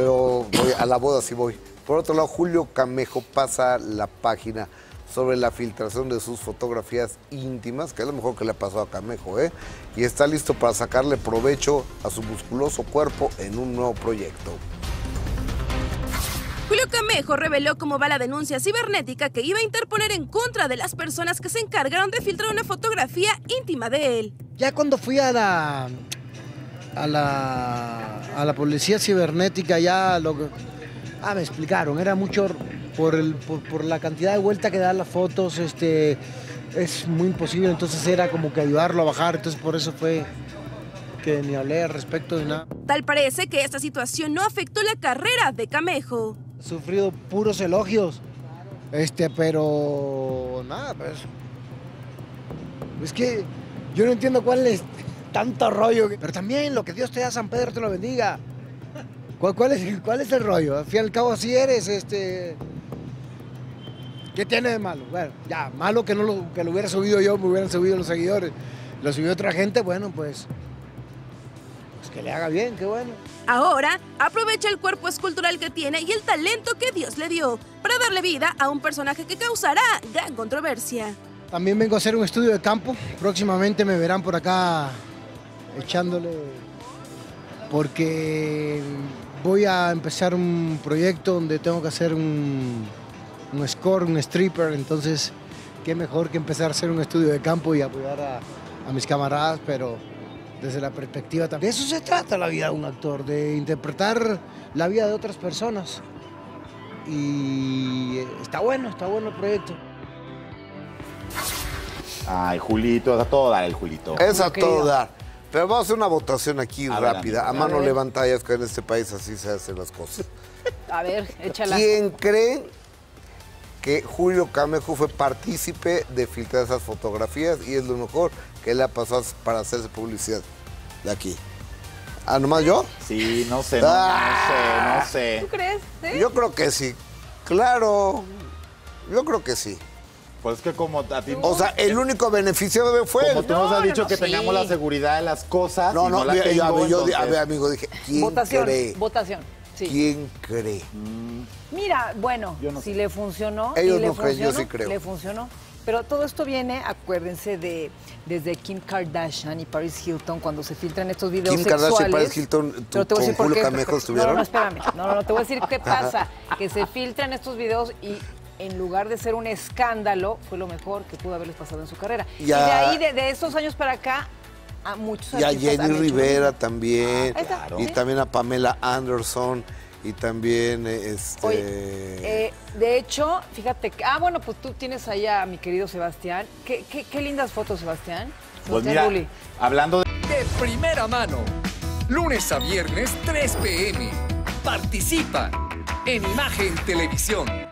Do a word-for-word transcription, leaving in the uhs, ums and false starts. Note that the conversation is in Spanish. pero voy a la boda sí voy. Por otro lado, Julio Camejo pasa la página sobre la filtración de sus fotografías íntimas, que es lo mejor que le ha pasado a Camejo, ¿eh? Y está listo para sacarle provecho a su musculoso cuerpo en un nuevo proyecto. Julio Camejo reveló cómo va la denuncia cibernética que iba a interponer en contra de las personas que se encargaron de filtrar una fotografía íntima de él. Ya cuando fui a la, a la, a la policía cibernética, ya lo que... Ah, me explicaron, era mucho... Por, el, por, por la cantidad de vuelta que dan las fotos, este, es muy imposible, entonces era como que ayudarlo a bajar, entonces por eso fue que ni hablé al respecto de nada. Tal parece que esta situación no afectó la carrera de Camejo. He sufrido puros elogios, este, pero nada, pues, es que yo no entiendo cuál es tanto rollo, pero también lo que Dios te da, San Pedro te lo bendiga. ¿Cuál, cuál, es, cuál es el rollo? Al fin y al cabo así eres, este... ¿Qué tiene de malo? Bueno, ya, malo que no lo, que lo hubiera subido yo, me hubieran subido los seguidores. Lo subió otra gente, bueno, pues... Pues que le haga bien, qué bueno. Ahora, aprovecha el cuerpo escultural que tiene y el talento que Dios le dio para darle vida a un personaje que causará gran controversia. También vengo a hacer un estudio de campo. Próximamente me verán por acá echándole... Porque voy a empezar un proyecto donde tengo que hacer un... un score, un stripper, entonces qué mejor que empezar a hacer un estudio de campo y apoyar a, a mis camaradas, pero desde la perspectiva también. De eso se trata la vida de un actor, de interpretar la vida de otras personas. Y está bueno, está bueno el proyecto. Ay, Julito, es a todo dar el Julito. Es a todo dar. Pero vamos a hacer una votación aquí a rápida, ver, a, a mano levantada, es que en este país así se hacen las cosas. A ver, échala. ¿Quién cree que Julio Camejo fue partícipe de filtrar esas fotografías y es lo mejor que le ha pasado para hacerse publicidad de aquí? ¿Ah, nomás yo? Sí, no sé, ah, no, no sé, no sé. ¿Tú crees? ¿Sí? Yo creo que sí, claro, yo creo que sí. Pues que como a ti... No. O sea, el único beneficiado fue él. Como tú no, nos has dicho no, que sí. Tengamos la seguridad de las cosas. No, no, no la tengo, yo, yo, a ver, amigo, dije, ¿quién votación, cree? Votación, sí. ¿Quién cree? Mira, bueno, yo no si sé. Le funcionó... Ellos si no le creen, funcionó, yo sí creo. Le funcionó. Pero todo esto viene, acuérdense, de desde Kim Kardashian y Paris Hilton, cuando se filtran estos videos Kim sexuales. Kim Kardashian y Paris Hilton, tú, con Julio Camejo estuvieron. No, no, espérame. No, no, no, te voy a decir qué pasa. Que se filtran estos videos y... en lugar de ser un escándalo, fue lo mejor que pudo haberles pasado en su carrera. Ya, y de ahí, de, de esos años para acá, a muchos artistas... Y a Jenny Rivera también, ah, claro. Y también a Pamela Anderson, y también este... Oye, eh, de hecho, fíjate, que, ah, bueno, pues tú tienes ahí a mi querido Sebastián. Qué, qué, qué lindas fotos, Sebastián. Pues mira, Luli. Hablando de... De primera mano, lunes a viernes, tres p m Participa en Imagen Televisión.